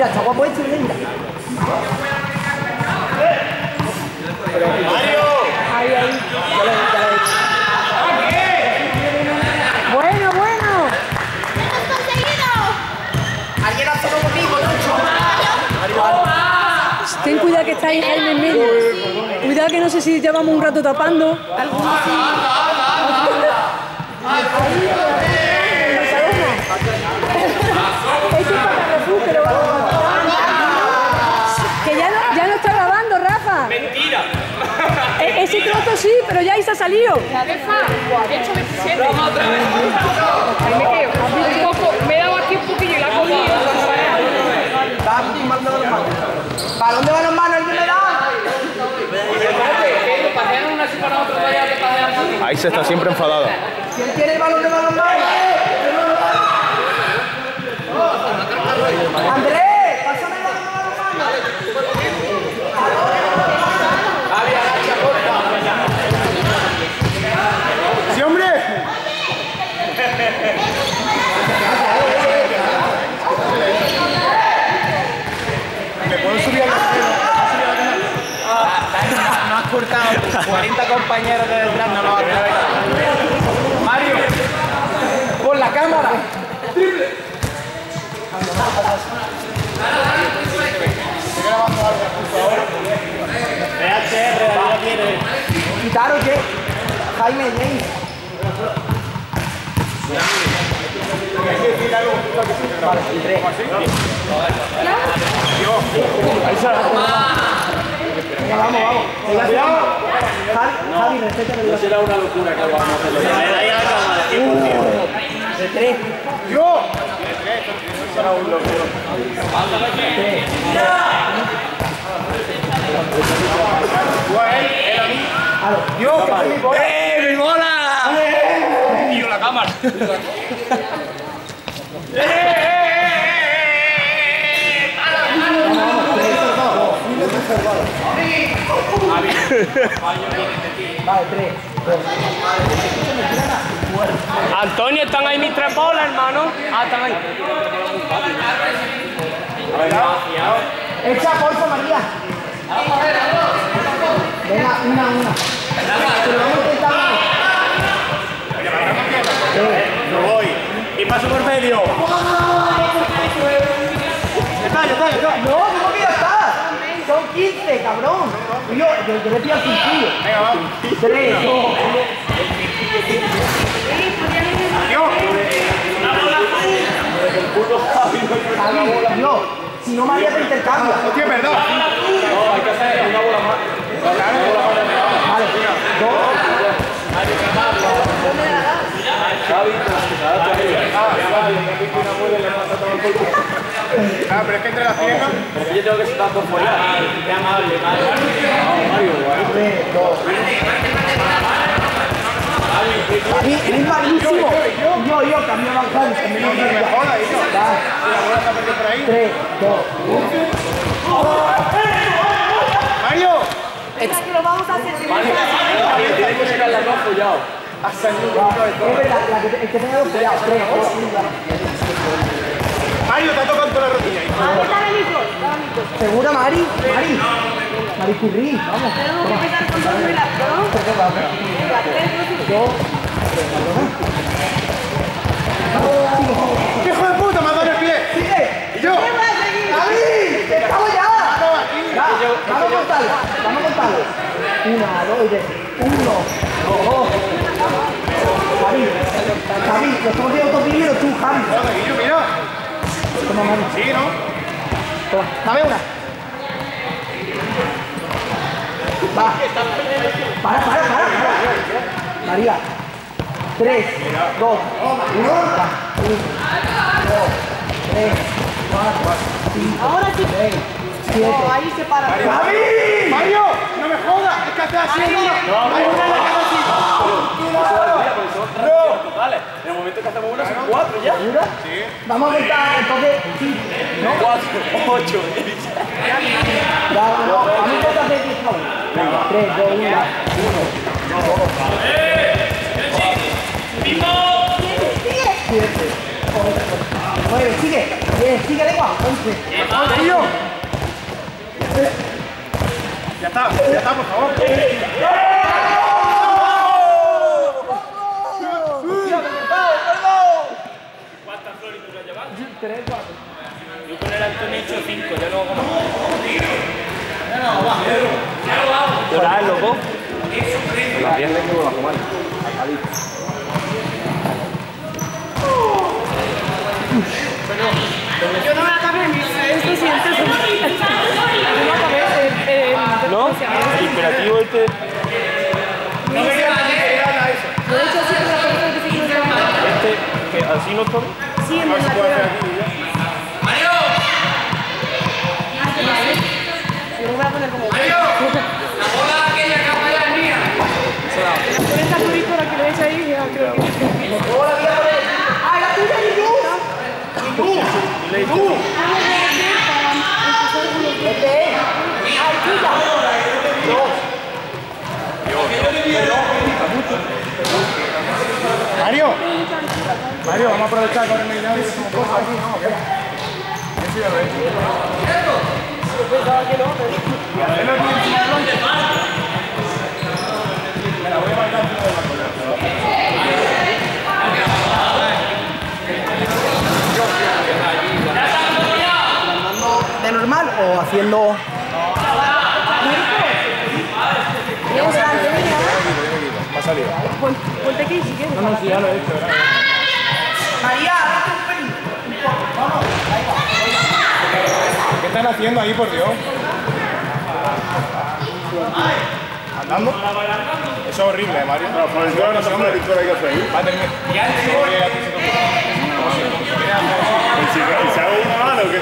mira, chaval, puedes subir, mira. ¡Mario! Ahí, ahí. Ya lo he hecho. ¡Bueno, bueno! ¡Lo hemos conseguido! ¡Alguien ha hecho conmigo, Lucho! Ten cuidado que está ahí Jaime en medio. Cuidado que no sé si llevamos un rato tapando. ¡Mentira! Ese trozo sí, pero ya ahí se ha salido. ¡Vamos otra vez! Me he dado aquí un poquillo y la he comido. ¿Para dónde van los manos? ¿Alguien me da? Ahí se está siempre enfadada. ¿Quién tiene el balón de balón más? ¡Andrés! Cortado 40 compañeros de detrás, no lo va a traer. Mario, con la cámara. Triple. ¿Quitar o qué? Jaime, James. Vamos, vamos. Javi, respeta el... No será una locura que vamos a hacer. De tres. ¡Yo! De tres. No será un locura. ¡Yo! ¡Eh, mi bola! ¡Tío, la cámara! Antonio, ¿están ahí mis tres bolas, hermano? Ah, están ahí. Echa porfa, María. Venga, una. No voy. Y paso por medio. No, son 15, cabrón. Yo le pido al cintillo. Venga, vamos. 3, 2, 1. Dios, si no María te intercambia. No tiene perdón. No, hay que hacer una bola más. Vale, dos. Ah, pero es que entre las piernas. Pero yo tengo que estar por fuera. Qué amable, Mario. Mario, eres malísimo. Yo, cambio más tarde. La 3, 2, 1. Mario. Esta que lo vamos a hacer. Mario, tienes que llegar la dos follado. Hasta el punto de que tenga dos follados. 3, 2, 1. Mario, te ha tocado toda la rodilla. ¿Segura, Mari? Mari Curri, vamos. Tenemos que empezar con dos y las dos. ¡Hijo de puta, me ha dado el pie! ¡Sigue! ¡Y yo! ¡David! ¡Te acabo ya! ¡Ya! Vamos a contarlo. Una, dos y tres. Uno, dos. Javi, lo estamos viendo todos primero tú, Javi. ¡Mira! Toma mano. Sí, ¿no? Toma. Dame una. Va. Para. María. 3, 2, 1. 1, 2, 3, 4, 5, ahora sí. 6, 7. No, ahí se para. ¡Javi! ¡Mario! ¡No me jodas! ¡Es que haces así! ¡No! Vale, en el momento que hacemos una son 4 ya. ¿Segura? Sí. Vamos a contar entonces 5, ¿no? 4, 8. A mí toca hacer 10 favor. 3, 2, 1, 1. ¡Eh! ¡Sigue! 7, 8. 9, sigue, sigue lengua, 11, tío. Ya está, por favor. ¿Cuántas flores tú le has llevado? 3, 4. Yo con el alto me he hecho 5, ya no hago más. ¿Llorar, loco? La pierna es que me va a comer. Yo no me acabé en esto sientes. No, el imperativo este. No me queda nada eso. Lo he hecho siempre la persona que se quiere este, que así no tome. Sí, en verdad. ¡Mario! Yo voy a poner como. ¡Mario! La bola aquella capa ya es mía. Con esta turístora que lo he hecho ahí, yo creo que. ¡Hola, mira! ¡Ah, la tuya y yo! ¡Tú! ¡Tú! ¡Este es! ¡Ay, chica! ¡Dos! ¡Mario! Mario, vamos a aprovechar con el medio y hacemos cosas aquí, ¿no? ¿Qué se llama? Yo pensaba que no, pero... Me la voy a marcar un poco de la cola. ¿Normal o haciendo...? ¿Ha salido? Ponte aquí si quieres. No, no, si ya lo he hecho. María, date un pelín. Vamos. ¿Qué están haciendo ahí, por Dios? ¿Andando? Eso es horrible, Mario. No, por el no se una victoria que fue ahí. Va a tener... ¿Y se hago una mano o qué?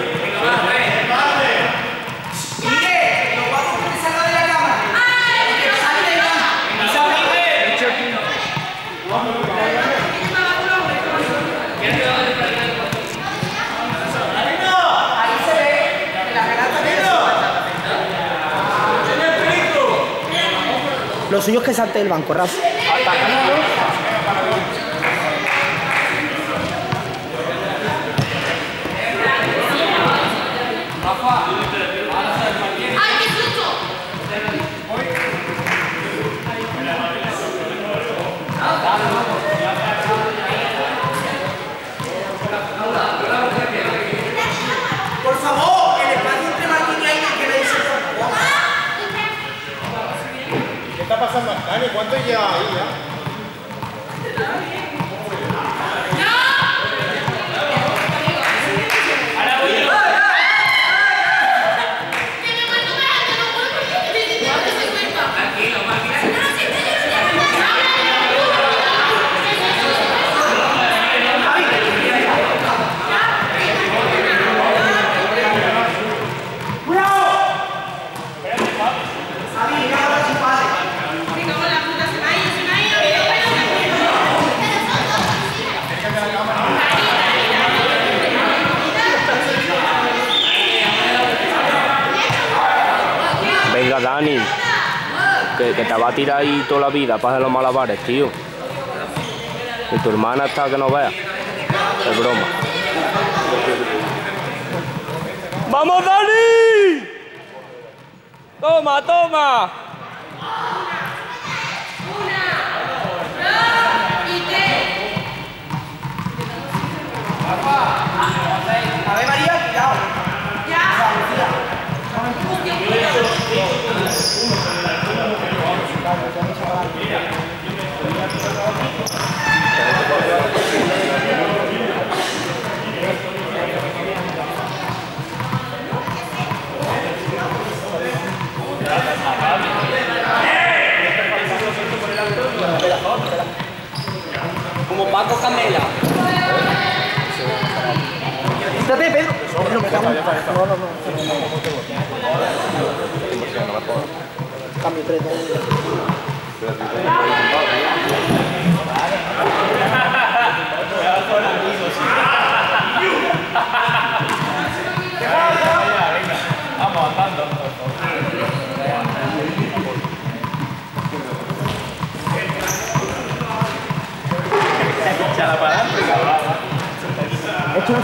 Lo suyo es que salte del banco, Rafa. ¿Cuánto lleva ahí ya? ¡Ahora voy yo! Tranquilo, Dani, que te va a tirar ahí toda la vida, pasa los malabares, tío. Y tu hermana está que no vea. Es broma. ¡Vamos, Dani! ¡Toma, toma! ¡Una, dos y tres! ¡A ver, María, cuidado! ¡Ya! Como Paco Camela. Quítate, Pedro. No, me cago en... No, no, no. Cambio 3, 2, 1. Vamos andando. Se pincha la palanca. Esto no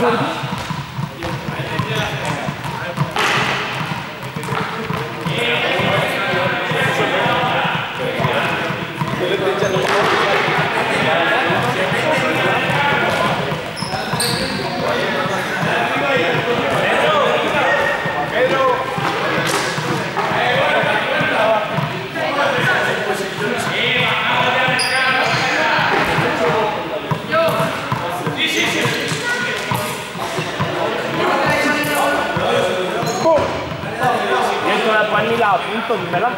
¿Verdad?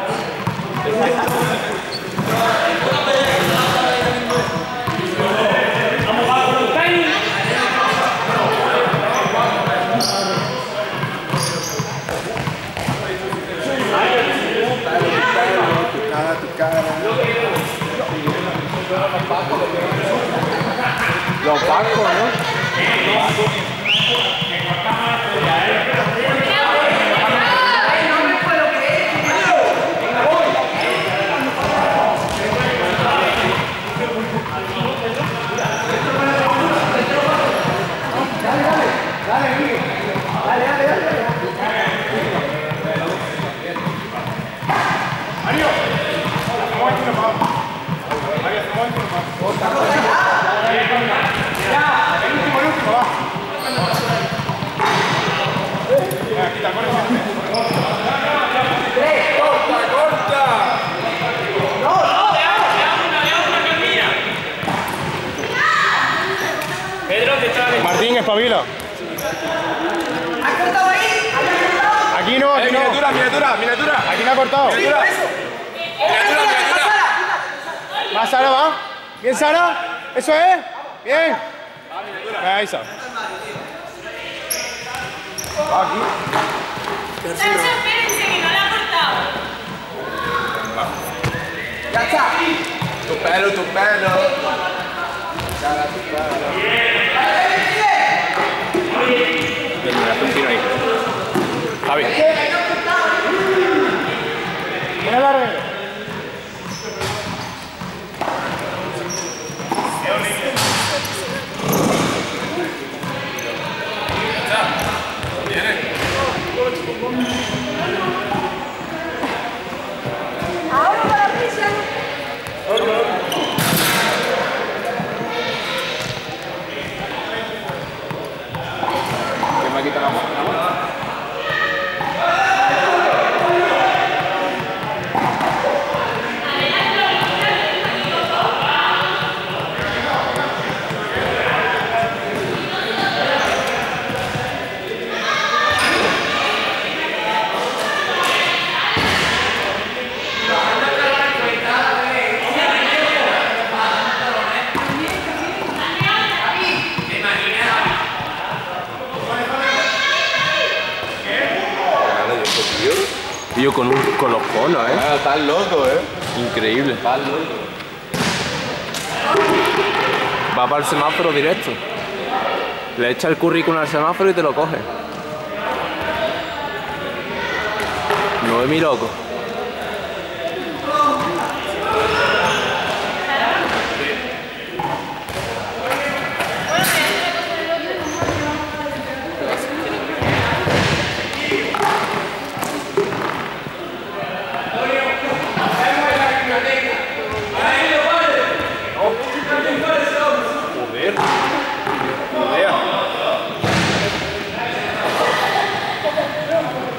Los bancos, ¿no? Espabila. ¿Ha cortado ahí? Aquí no, aquí no. Miniatura, miniatura, miniatura. Aquí no ha cortado. Miniatura, miniatura. Va, Sara, va. Bien, Sara. Eso es. Bien. Ahí está. Va aquí. Tercero. Espérense que no la ha cortado. Ya está. Tu pelo, tu pelo. Sara, tu pelo. Un tiro ahí. Está bien. Mira la regla. Ahora para prisión. Tío, con los conos, ¿eh? Claro, estás loco, ¿eh? Increíble. Estás loco. Va para el semáforo directo. Le echa el currículum al semáforo y te lo coge. No es mi loco.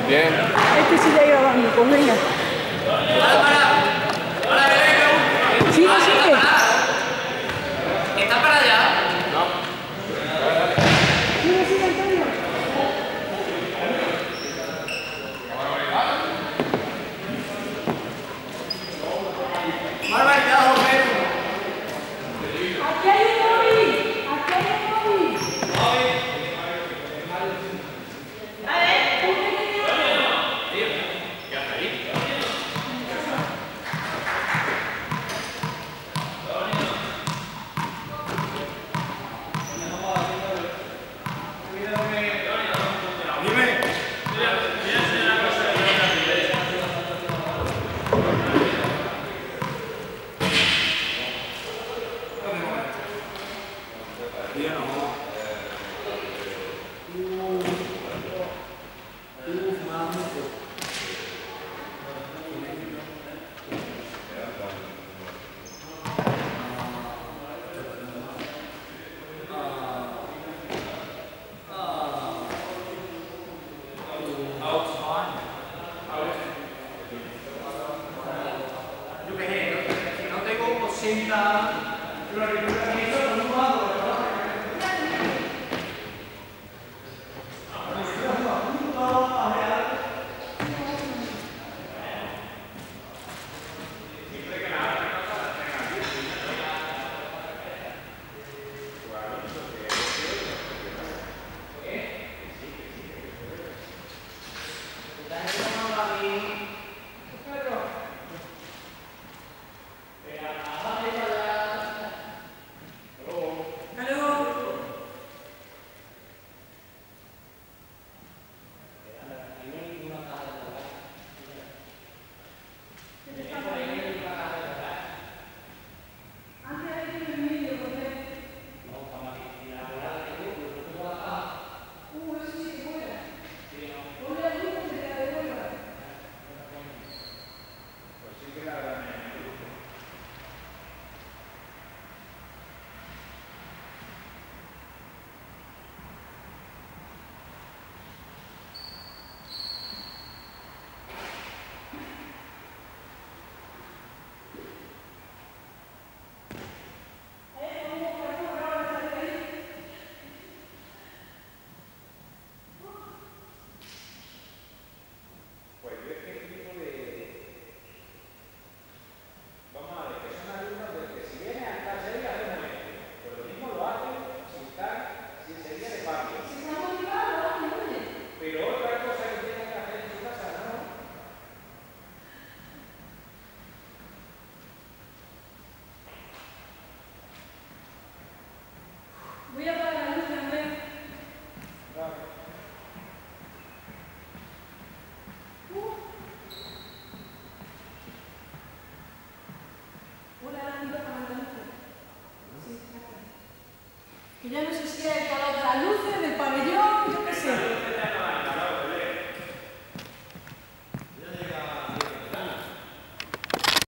Bien. Este sí le iba grabando, pues venga. ¡Hola, sigue, sigue! ¿Está para allá? No. ¡Sigue, sigue, Antonio! ¡Barbaridad, hombre! ¡Aquí hay un móvil! ¡Aquí hay un móvil! A ver. Thank you. Ya no sé si hay que apagar las luces del pabellón, yo qué sé.